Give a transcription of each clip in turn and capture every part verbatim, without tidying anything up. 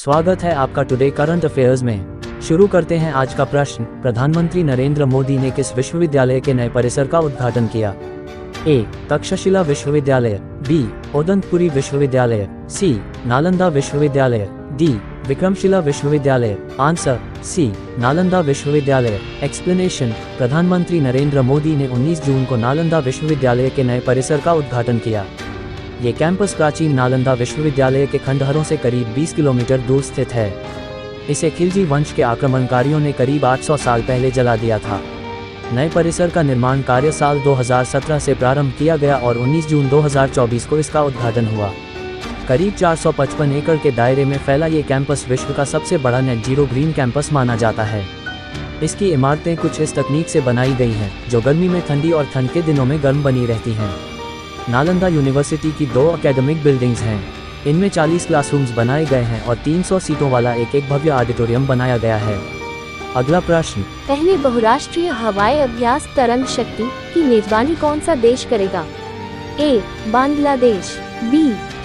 स्वागत है आपका टुडे करंट अफेयर्स में। शुरू करते हैं आज का प्रश्न। प्रधानमंत्री नरेंद्र मोदी ने किस विश्वविद्यालय के नए परिसर का उद्घाटन किया? ए. तक्षशिला विश्वविद्यालय, बी. ओदंतपुरी विश्वविद्यालय, सी. नालंदा विश्वविद्यालय, डी. विक्रमशिला विश्वविद्यालय। आंसर सी, नालंदा विश्वविद्यालय। एक्सप्लेनेशन। प्रधानमंत्री नरेंद्र मोदी ने उन्नीस जून को नालंदा विश्वविद्यालय के नए परिसर का उद्घाटन किया। ये कैंपस प्राचीन नालंदा विश्वविद्यालय के खंडहरों से करीब बीस किलोमीटर दूर स्थित है। इसे खिलजी वंश के आक्रमणकारियों ने करीब आठ सौ साल पहले जला दिया था। नए परिसर का निर्माण कार्य साल दो हज़ार सत्रह से प्रारंभ किया गया और उन्नीस जून दो हज़ार चौबीस को इसका उद्घाटन हुआ। करीब चार सौ पचपन एकड़ के दायरे में फैला ये कैंपस विश्व का सबसे बड़ा नेट जीरो ग्रीन कैंपस माना जाता है। इसकी इमारतें कुछ इस तकनीक से बनाई गई हैं जो गर्मी में ठंडी और ठंड के दिनों में गर्म बनी रहती हैं। नालंदा यूनिवर्सिटी की दो एकेडमिक बिल्डिंग्स हैं। इनमें चालीस क्लासरूम्स बनाए गए हैं और तीन सौ सीटों वाला एक एक भव्य ऑडिटोरियम बनाया गया है। अगला प्रश्न। पहले बहुराष्ट्रीय हवाई अभ्यास तरंग शक्ति की मेजबानी कौन सा देश करेगा? A. Bangladesh, B.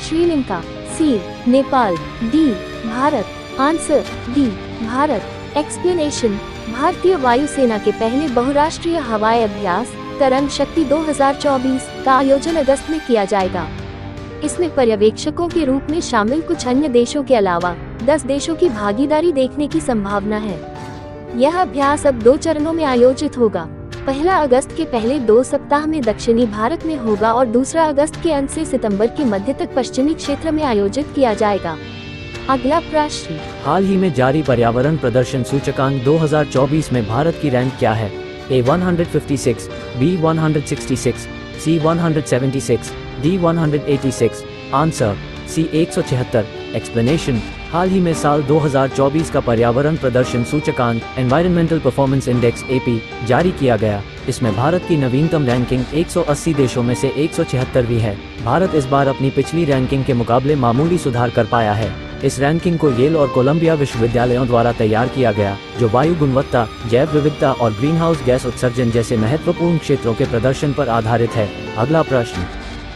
Sri Lanka, C. Nepal, D. Bharat. Answer D. Bharat. Explanation. भारतीय वायुसेना के पहले बहुराष्ट्रीय हवाई अभ्यास तरंग शक्ति दो हज़ार चौबीस का आयोजन अगस्त में किया जाएगा। इसमें पर्यवेक्षकों के रूप में शामिल कुछ अन्य देशों के अलावा दस देशों की भागीदारी देखने की संभावना है। यह अभ्यास अब दो चरणों में आयोजित होगा। पहला अगस्त के पहले दो सप्ताह में दक्षिणी भारत में होगा और दूसरा अगस्त के अंत से सितंबर के मध्य तक पश्चिमी क्षेत्र में आयोजित किया जाएगा। अगला प्रश्न। हाल ही में जारी पर्यावरण प्रदर्शन सूचकांक दो हज़ार चौबीस में भारत की रैंक क्या है? ए. एक सौ छप्पन, बी. एक सौ छियासठ, सी. एक सौ छिहत्तर, डी. एक सौ छियासी। आंसर सी, एक सौ छिहत्तर। एक्सप्लेनेशन। हाल ही में साल दो हज़ार चौबीस का पर्यावरण प्रदर्शन सूचकांक environmental performance index A P जारी किया गया। इसमें भारत की नवीनतम रैंकिंग एक सौ अस्सी देशों में से एक सौ छिहत्तरवीं है। भारत इस बार अपनी पिछली रैंकिंग के मुकाबले मामूली सुधार कर पाया है। इस रैंकिंग को येल और कोलंबिया विश्वविद्यालयों द्वारा तैयार किया गया, जो वायु गुणवत्ता, जैव विविधता और ग्रीनहाउस गैस उत्सर्जन जैसे महत्वपूर्ण क्षेत्रों के प्रदर्शन पर आधारित है। अगला प्रश्न।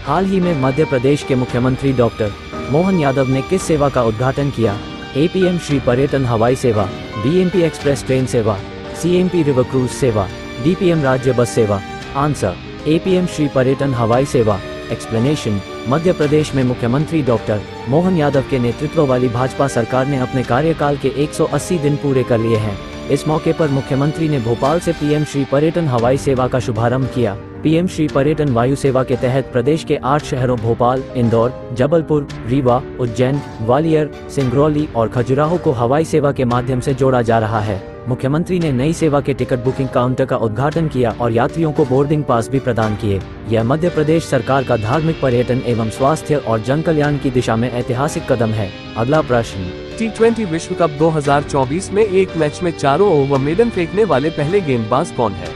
हाल ही में मध्य प्रदेश के मुख्यमंत्री डॉक्टर मोहन यादव ने किस सेवा का उद्घाटन किया? ए. पी एम श्री पर्यटन हवाई सेवा, B. M P express train सेवा, C. M P river cruise सेवा, डी. पी एम राज्य बस सेवा। Answer A. P M Shri पर्यटन हवाई सेवा। एक्सप्लेनेशन। मध्य प्रदेश में मुख्यमंत्री डॉक्टर मोहन यादव के नेतृत्व वाली भाजपा सरकार ने अपने कार्यकाल के एक सौ अस्सी दिन पूरे कर लिए हैं। इस मौके पर मुख्यमंत्री ने भोपाल से पीएम श्री पर्यटन हवाई सेवा का शुभारंभ किया। पीएम श्री पर्यटन वायु सेवा के तहत प्रदेश के आठ शहरों भोपाल, इंदौर, जबलपुर, रीवा, उज्जैन, ग्वालियर, सिंगरौली और खजुराहो को हवाई सेवा के माध्यम से जोड़ा जा रहा है। मुख्यमंत्री ने नई सेवा के टिकट बुकिंग काउंटर का उद्घाटन किया और यात्रियों को बोर्डिंग पास भी प्रदान किए। यह मध्य प्रदेश सरकार का धार्मिक, पर्यटन एवं स्वास्थ्य और जन कल्याण की दिशा में ऐतिहासिक कदम है। अगला प्रश्न। टी ट्वेंटी विश्व कप दो हज़ार चौबीस में एक मैच में चारों ओवर मेडन फेंकने वाले पहले गेंदबाज कौन है?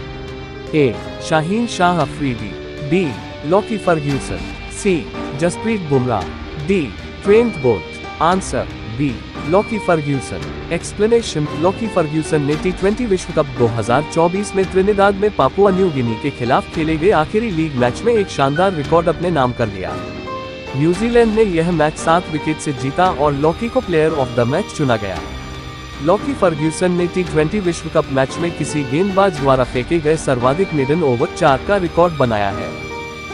A. Shaheen Shah Afridi, B. Lockie Ferguson, C. Jasprit Bumrah, D. Trent Boult. Answer B. Lockie Ferguson. Explanation. Lockie Ferguson ने टी ट्वेंटी विश्व कप दो हज़ार चौबीस में त्रिनिदाद में पापुआ न्यू गिनी के खिलाफ खेले गए आखिरी लीग मैच में एक शानदार रिकॉर्ड अपने नाम कर लिया। न्यूजीलैंड ने यह मैच सात विकेट से जीता और लॉकी को प्लेयर ऑफ द मैच चुना गया। लॉकी फर्ग्यूसन ने टी ट्वेंटी विश्व कप मैच में किसी गेंदबाज द्वारा फेंके गए सर्वाधिक मेडन ओवर चार का रिकॉर्ड बनाया है।